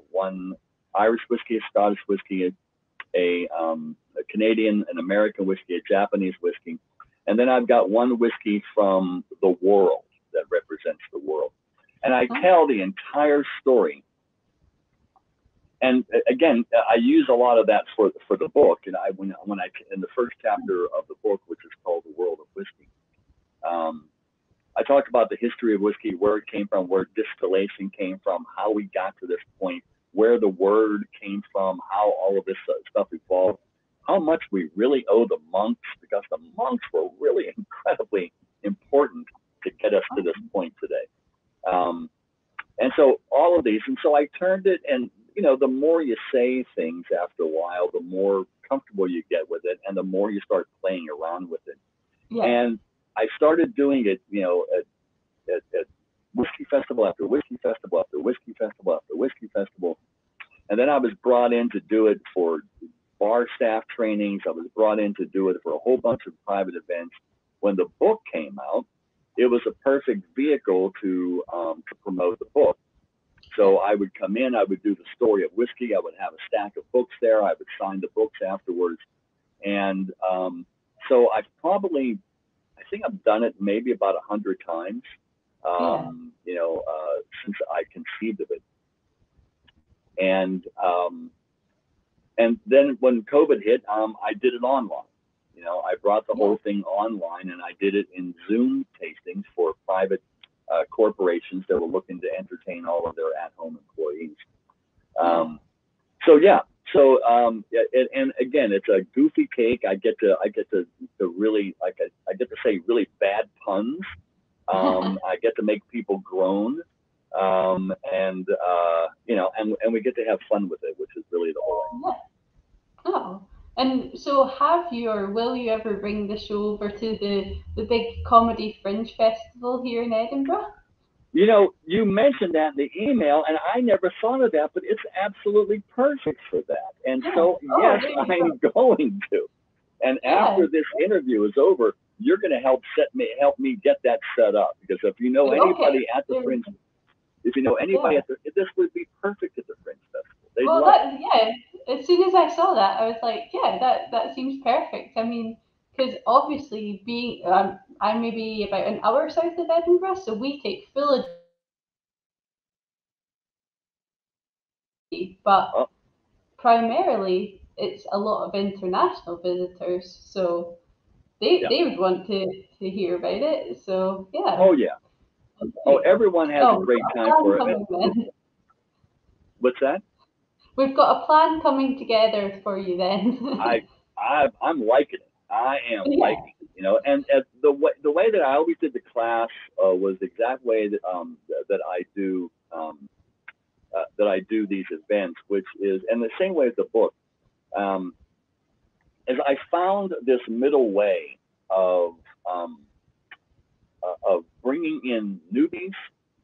one Irish whiskey, a Scottish whiskey, a Canadian, an American whiskey, a Japanese whiskey. And then I've got one whiskey from the world that represents the world. And I tell the entire story. And again, I use a lot of that for the book. And I when I in the first chapter of the book, which is called The World of Whiskey, I talked about the history of whiskey, where it came from, where distillation came from, how we got to this point, where the word came from, how all of this stuff evolved, how much we really owe the monks, because the monks were really incredibly important to get us to this point today. And so all of these, and so I turned it, and you know, the more you say things after a while, the more comfortable you get with it, and the more you start playing around with it. Yeah. And I started doing it, you know, at whiskey festival after whiskey festival after whiskey festival after whiskey festival. And then I was brought in to do it for bar staff trainings. I was brought in to do it for a whole bunch of private events. When the book came out, it was a perfect vehicle to promote the book. So I would come in, I would do the story of whiskey. I would have a stack of books there. I would sign the books afterwards. And so I've probably, I think I've done it maybe about 100 times, you know, since I conceived of it. And then when COVID hit, I did it online. You know, I brought the whole thing online, and I did it in Zoom tastings for private corporations that were looking to entertain all of their at-home employees. So yeah, so and again, it's a goofy cake. I get to really like I get to say really bad puns. I get to make people groan, and you know, and we get to have fun with it, which is really the whole thing. Oh. And so have you or will you ever bring the show over to the big comedy fringe festival here in Edinburgh? You know, you mentioned that in the email, and I never thought of that, but it's absolutely perfect for that. And so, yes, I'm going to. And after this interview is over, you're going to help me get that set up. Because if you know anybody at the fringe, if you know anybody at the, this would be perfect at the fringe festival. They'd well, love that, yeah. As soon as I saw that, I was like, yeah, that seems perfect. I mean, because obviously being, I'm maybe about an hour south of Edinburgh, so we take full advantage, but primarily it's a lot of international visitors, so they would want to hear about it. So, yeah. Oh, yeah. Oh, everyone has a great time for it. What's that? We've got a plan coming together for you then. I'm liking it. I am liking it, you know. And the way that I always did the class was the exact way that I do these events, which is, and the same way as the book, is I found this middle way of bringing in newbies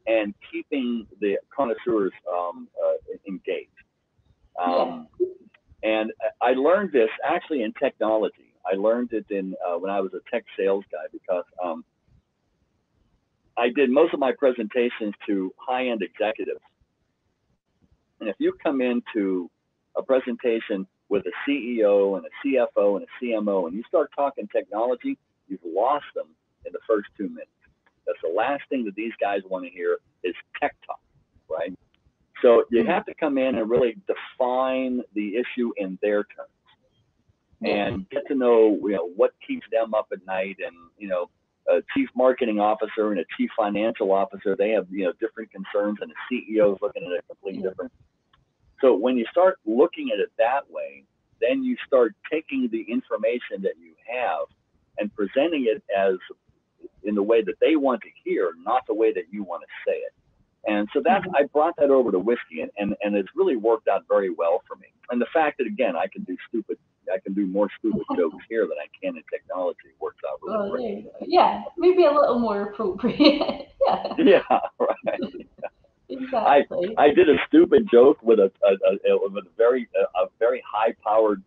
and keeping the connoisseurs engaged. And I learned this actually in technology. I learned it in when I was a tech sales guy, because I did most of my presentations to high-end executives. And if you come into a presentation with a CEO and a CFO and a CMO, and you start talking technology, you've lost them in the first 2 minutes. That's the last thing that these guys want to hear is tech talk, right? So you have to come in and really define the issue in their terms, and get to know, you know, what keeps them up at night. And, you know, a chief marketing officer and a chief financial officer, they have, you know, different concerns, and the CEO is looking at it completely different. So when you start looking at it that way, then you start taking the information that you have and presenting it as in the way that they want to hear, not the way that you want to say it. And so that's, I brought that over to whiskey, and it's really worked out very well for me. And the fact that, again, I can do more stupid jokes here than I can in technology works out really great. Yeah, maybe a little more appropriate. Yeah, right. Yeah. Exactly. I did a stupid joke with a very high-powered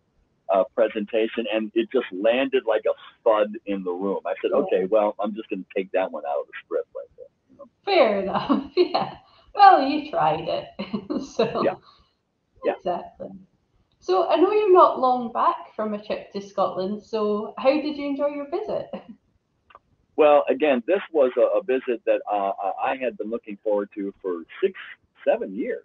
presentation, and it just landed like a thud in the room. I said, okay, well, I'm just going to take that one out of the script right there. Fair enough. Yeah. Well, you tried it. So yeah. Exactly. So I know you're not long back from a trip to Scotland. So how did you enjoy your visit? Well, again, this was a visit that I had been looking forward to for 6-7 years.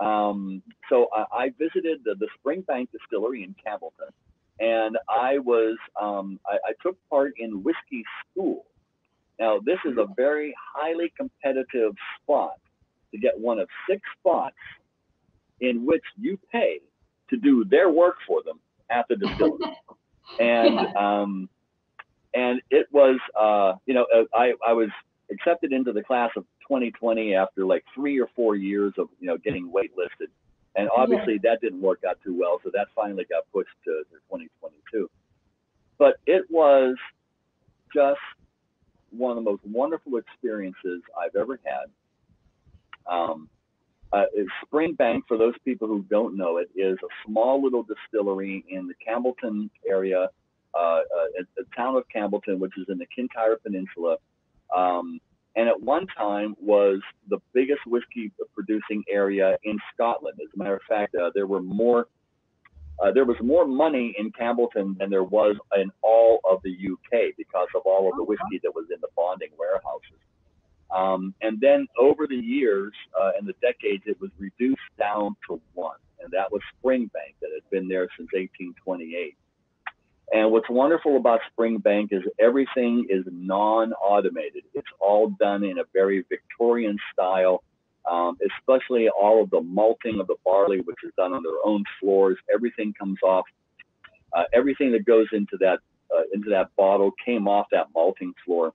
So I visited the Springbank distillery in Campbeltown, and I was I took part in whiskey school. Now, this is a very highly competitive spot to get one of 6 spots in which you pay to do their work for them at the distillery. And it was, you know, I was accepted into the class of 2020 after like 3 or 4 years of, you know, getting waitlisted. And obviously that didn't work out too well. So that finally got pushed to 2022. But it was just one of the most wonderful experiences I've ever had. Springbank, for those people who don't know it, is a small little distillery in the Campbeltown area, the town of Campbeltown, which is in the Kintyre Peninsula. and at one time was the biggest whiskey producing area in Scotland. As a matter of fact, there was more money in Campbeltown than there was in all of the UK because of all of the whiskey that was in the bonding warehouses. And then over the years, in the decades, it was reduced down to one, and that was Springbank that had been there since 1828. And what's wonderful about Springbank is everything is non-automated. It's all done in a very Victorian style, especially all of the malting of the barley, which is done on their own floors. Everything comes off. Everything that goes into that bottle came off that malting floor.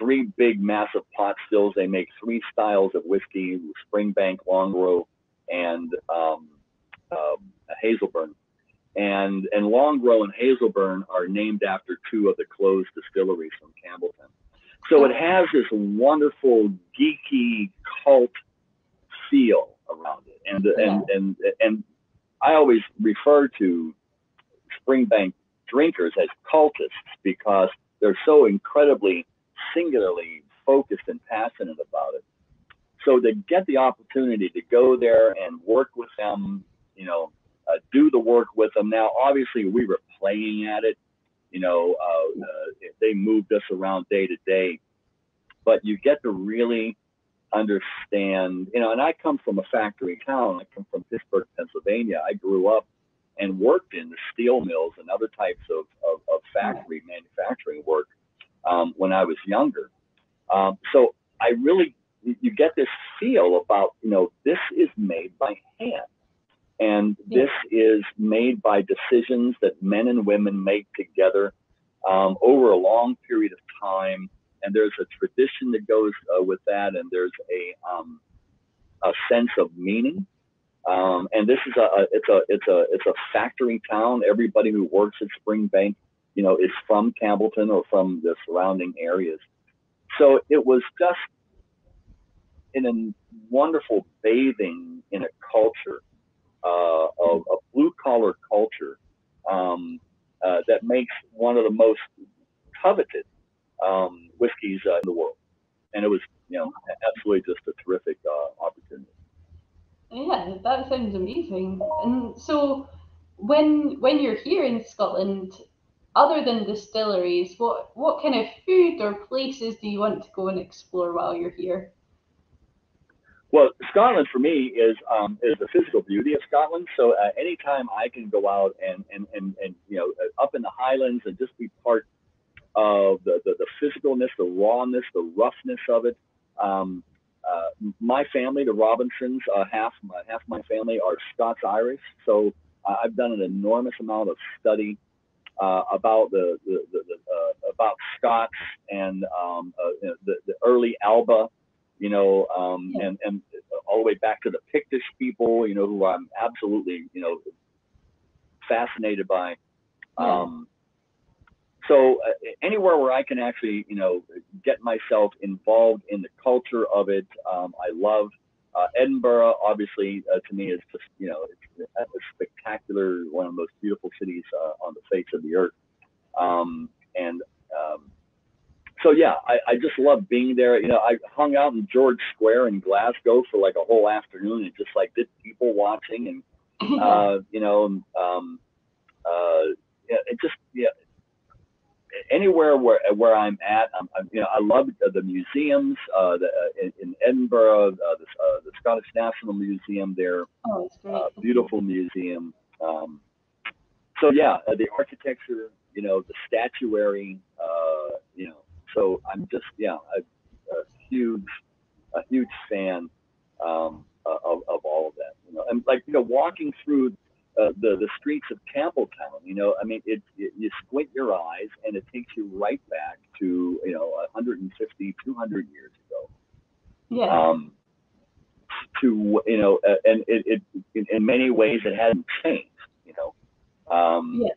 Three big, massive pot stills. They make three styles of whiskey: Springbank, Longrow, and Hazelburn. And Longrow and Hazelburn are named after two of the closed distilleries from Campbeltown. So it has this wonderful geeky cult feel around it. And I always refer to Springbank drinkers as cultists because they're so incredibly singularly focused and passionate about it. So to get the opportunity to go there and work with them, do the work with them. Now, obviously, we were playing at it. They moved us around day to day, but you get to really understand, and I come from a factory town. I come from Pittsburgh, Pennsylvania. I grew up and worked in the steel mills and other types of factory manufacturing work when I was younger. So I really, you get this feel about, this is made by hand. And this is made by decisions that men and women make together over a long period of time. And there's a tradition that goes with that. And there's a sense of meaning. And this is it's a factory town. Everybody who works at Springbank, is from Campbeltown or from the surrounding areas. So it was just in a wonderful bathing in a culture. Of a blue-collar culture that makes one of the most coveted whiskeys in the world. And it was, absolutely just a terrific opportunity. Yeah, that sounds amazing. And so when you're here in Scotland, other than distilleries, what kind of food or places do you want to go and explore while you're here? Well, Scotland for me is the physical beauty of Scotland. So anytime I can go out and up in the Highlands and just be part of the physicalness, the rawness, the roughness of it. My family, the Robinsons, half my family are Scots Irish. So I've done an enormous amount of study about about Scots and the early Alba. And all the way back to the Pictish people, who I'm absolutely, fascinated by. So anywhere where I can actually, get myself involved in the culture of it, I love. Edinburgh, obviously, to me is just, it's a spectacular, one of the most beautiful cities on the face of the earth. So yeah, I just love being there. I hung out in George Square in Glasgow for like a whole afternoon and just like did people watching and anywhere where I'm at, I love the museums in Edinburgh, the Scottish National Museum there, beautiful museum. So yeah, the architecture, the statuary, So I'm just, a huge fan of all of that. And like, walking through the streets of Campbeltown, you squint your eyes and it takes you right back to, 150, 200 years ago. Yeah. And it in many ways it hasn't changed,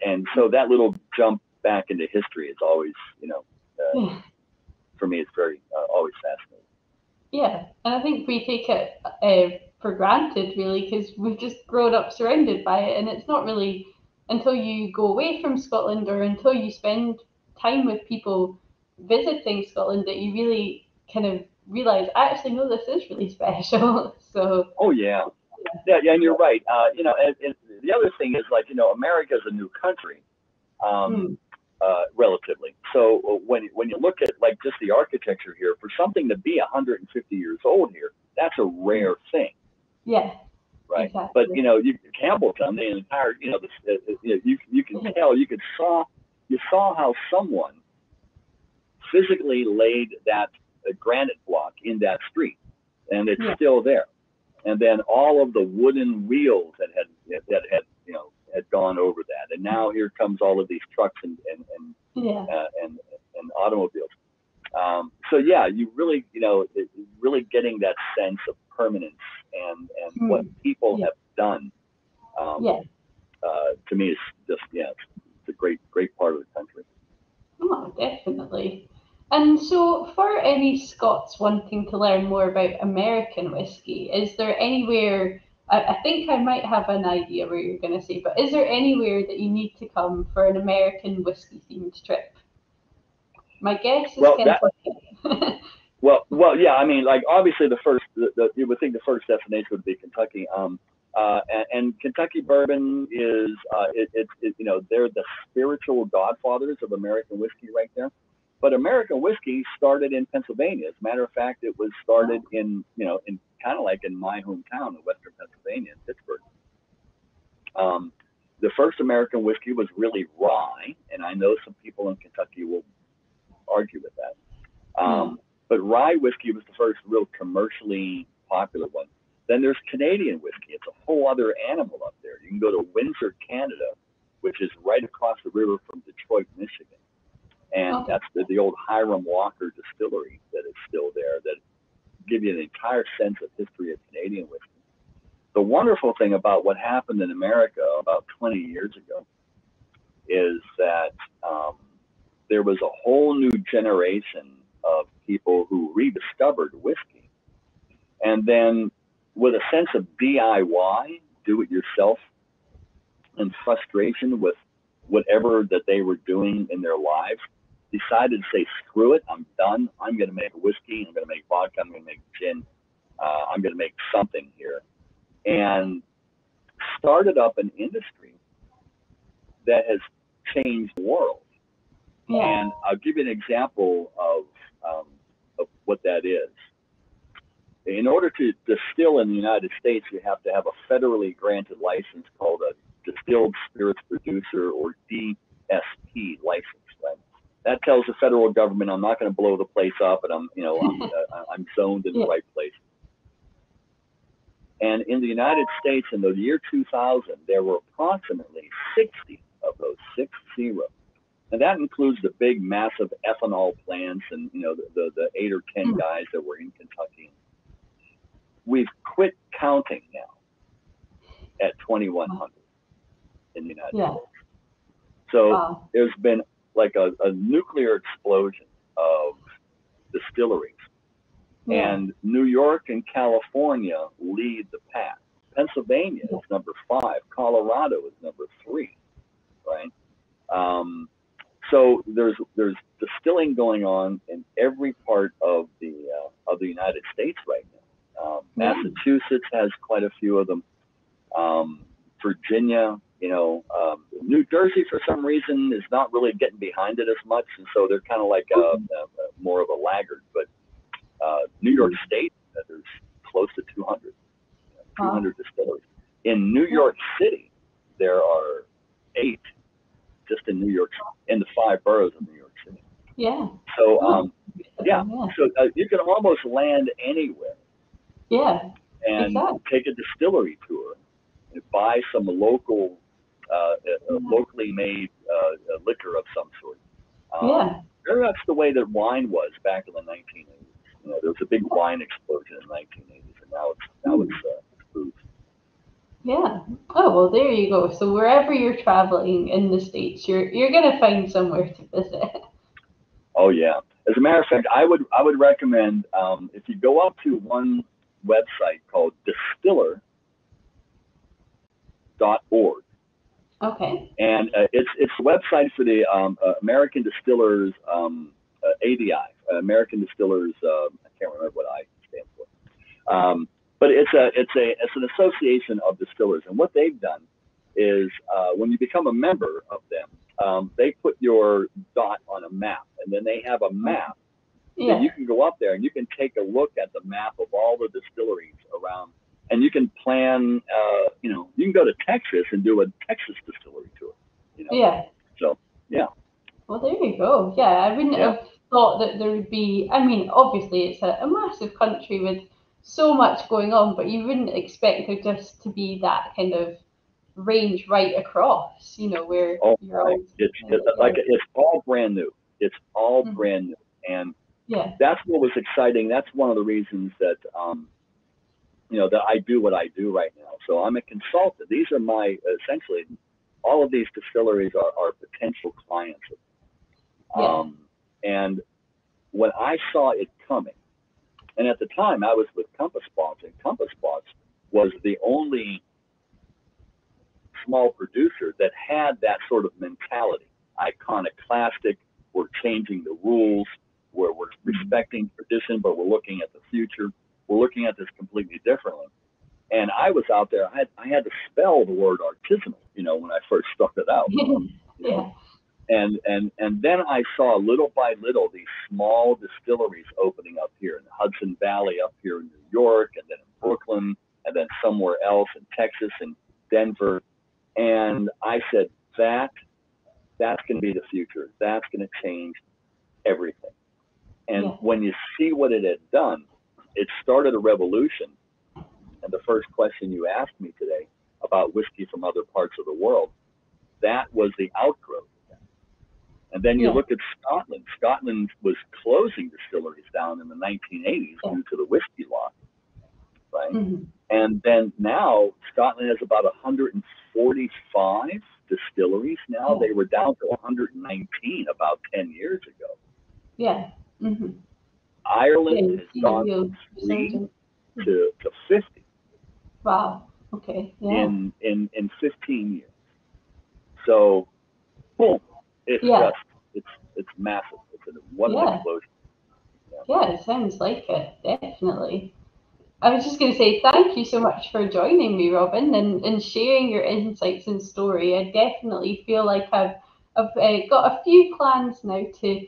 And so that little jump back into history is always, for me, it's very always fascinating. Yeah, and I think we take it for granted, really, because we've just grown up surrounded by it, and it's not really until you go away from Scotland or until you spend time with people visiting Scotland that you really kind of realize, actually, no, this is really special. So. Oh, yeah. Yeah, and you're right. You know, and the other thing is, like, you know, America is a new country, relatively. So when you look at like just the architecture here, for something to be 150 years old here, that's a rare thing. Yeah. Right. Exactly. But you know, Campbeltown, the entire, you know, you can tell, you saw how someone physically laid that granite block in that street, and it's still there. And then all of the wooden wheels that had you know, had gone over that, and now here comes all of these trucks and automobiles. So yeah, you really, you know, really getting that sense of permanence and what people have done. To me, it's just it's a great part of the country. Oh, definitely. And so, for any Scots wanting to learn more about American whiskey, is there anywhere, I think I might have an idea where you're going to say, but is there anywhere that you need to come for an American whiskey-themed trip? My guess is Kentucky. well, yeah, I mean, like, obviously you would think the first destination would be Kentucky. And Kentucky bourbon is, you know, they're the spiritual godfathers of American whiskey right there. But American whiskey started in Pennsylvania. As a matter of fact, it was started in, you know, in kind of like in my hometown of Western Pennsylvania, in Pittsburgh. The first American whiskey was really rye, and I know some people in Kentucky will argue with that. But rye whiskey was the first real commercially popular one. Then there's Canadian whiskey. It's a whole other animal up there. You can go to Windsor, Canada, which is right across the river from Detroit, Michigan. And that's the old Hiram Walker distillery that is still there, that give you the entire sense of history of Canadian whiskey. The wonderful thing about what happened in America about 20 years ago is that there was a whole new generation of people who rediscovered whiskey. And then with a sense of DIY, do it yourself, and frustration with whatever that they were doing in their lives, decided to say, screw it, I'm done. I'm going to make whiskey. I'm going to make vodka. I'm going to make gin. I'm going to make something here. And started up an industry that has changed the world. Yeah. And I'll give you an example of what that is. In order to distill in the United States, you have to have a federally granted license called a Distilled Spirits Producer, or DSP license. Right? That tells the federal government, I'm not going to blow the place up, and I'm zoned in the right place. And in the United States, in the year 2000, there were approximately 60 of those, 60, and that includes the big, massive ethanol plants, and you know the 8 or 10 guys that were in Kentucky. We've quit counting now at 2,100. In the United States. So there's been like a nuclear explosion of distilleries. And New York and California lead the pack. Pennsylvania is number 5. Colorado is number 3, right? So there's distilling going on in every part of the United States right now. Massachusetts has quite a few of them. Virginia, you know, New Jersey for some reason is not really getting behind it as much, and so they're kind of like more of a laggard. But New York State, there's close to 200 distilleries. In New York City, there are 8, just in New York, in the 5 boroughs of New York City. Yeah. So so you can almost land anywhere. Yeah. And take a distillery tour, and buy some local. Locally made liquor of some sort. That's the way that wine was back in the 1980s. You know, there was a big wine explosion in the 1980s, and now it's booze. Yeah. Oh well, there you go. So wherever you're traveling in the States, you're gonna find somewhere to visit. Oh yeah. As a matter of fact, I would recommend if you go up to one website called distiller.org. Okay. And it's a website for the American Distillers ADI, American Distillers. I can't remember what I stand for, but it's an association of distillers. And what they've done is when you become a member of them, they put your dot on a map, and then they have a map. Yeah. So you can go up there and you can take a look at the map of all the distilleries around, and you can plan. You can go to Texas and do a Texas distillery tour. Yeah. So yeah. Well, there you go. Yeah, I wouldn't have thought that there would be. I mean, obviously, it's a massive country with so much going on, but you wouldn't expect there just to be that kind of range right across. Where it's all brand new. It's all brand new, and that's what was exciting. That's one of the reasons that that I do what I do right now. So I'm a consultant. These are my essentially. All of these distilleries are potential clients of them. And when I saw it coming, and at the time I was with Compass Box, and Compass Box was the only small producer that had that sort of mentality, iconoclastic, we're changing the rules, we're respecting tradition, but we're looking at the future, we're looking at this completely differently. And I was out there, I had to spell the word artisanal, when I first started out. And then I saw little by little these small distilleries opening up here in the Hudson Valley, up here in New York, and then in Brooklyn, and then somewhere else in Texas and Denver. And I said, that's going to be the future. That's going to change everything. And when you see what it had done, it started a revolution. And the first question you asked me today about whiskey from other parts of the world, that was the outgrowth of that. And then you look at Scotland. Scotland was closing distilleries down in the 1980s due to the whiskey law, right? And then now Scotland has about 145 distilleries now. They were down to 119 about 10 years ago. Ireland has gone from 3 to 50. Wow. Okay. Yeah. In 15 years. So, boom! It's it's massive. It's a wonderful explosion. It sounds like it. Definitely. I was just going to say thank you so much for joining me, Robin, and sharing your insights and story. I definitely feel like I've got a few plans now to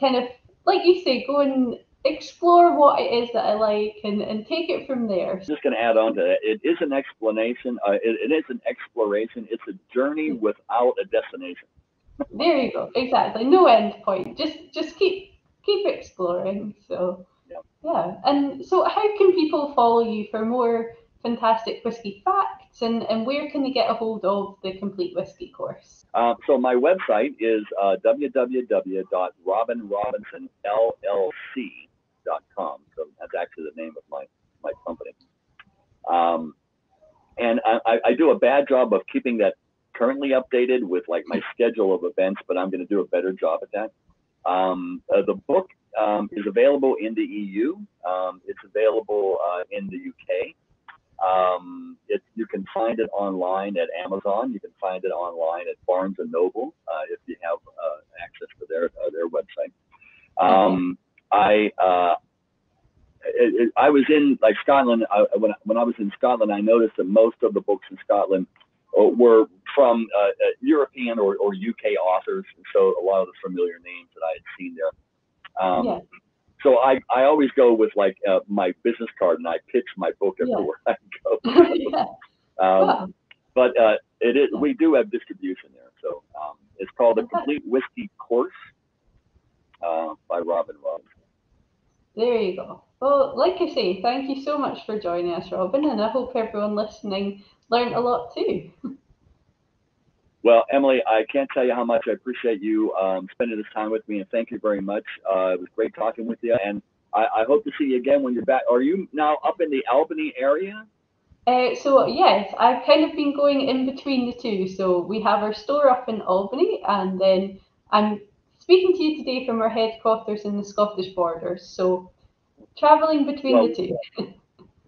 kind of, like you say, go and explore what it is that I like and take it from there. I'm just going to add on to that. It is an explanation. It is an exploration. It's a journey without a destination. There you go. Exactly. No end point. Just keep exploring. So, And so how can people follow you for more fantastic whiskey facts, and where can they get a hold of the Complete Whiskey Course? So my website is www.robinrobinson.com. So that's actually the name of my company. And I do a bad job of keeping that currently updated with like my schedule of events, but I'm going to do a better job at that. The book is available in the EU. It's available in the UK. You can find it online at Amazon. You can find it online at Barnes & Noble if you have access to their website. I was in like Scotland. When I was in Scotland, I noticed that most of the books in Scotland were from European or UK authors, and so a lot of the familiar names that I had seen there. So I always go with like my business card, and I pitch my book everywhere I go. But we do have distribution there. So it's called The Complete Whiskey Course by Robin Robinson. There you go. Well, like I say, thank you so much for joining us, Robin, and I hope everyone listening learned a lot too. Well, Emily, I can't tell you how much I appreciate you spending this time with me, and thank you very much. It was great talking with you, and I hope to see you again when you're back. Are you now up in the Albany area? So, yes, I've kind of been going in between the two. So we have our store up in Albany, and then I'm speaking to you today from our headquarters in the Scottish border. So traveling between the two.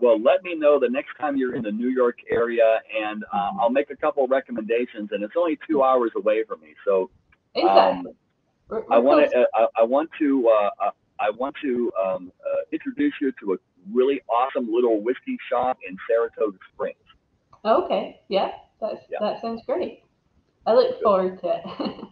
Well, let me know the next time you're in the New York area, and I'll make a couple recommendations. And it's only 2 hours away from me, so I want to introduce you to a really awesome little whiskey shop in Saratoga Springs. Okay. Yeah. That sounds great. I look forward to it.